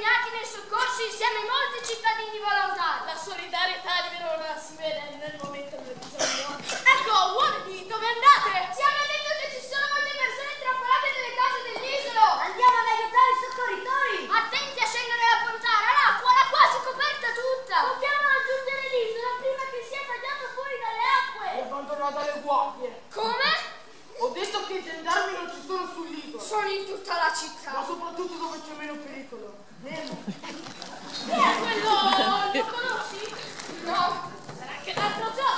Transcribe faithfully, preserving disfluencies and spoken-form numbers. impegnati nel soccorso insieme a molti cittadini volontari. La solidarietà di Verona si vede nel momento del bisogno. Ecco, uomini, dove andate? Siamo detto che ci sono molte persone intrappolate nelle case dell'isola. Andiamo ad aiutare i soccorritori. Attenti a scendere e a portare all'acqua, la quasi coperta tutta. Dobbiamo raggiungere l'isola prima che sia tagliato fuori dalle acque. E abbandonata alle guardie. Come? Ho detto che i gendarmi non ci sono sull'isola. Sono in tutta la città. Ma soprattutto dove c'è meno pericolo. Nemo. Chi è quello? Lo conosci? No. Sarà anche l'altro giorno.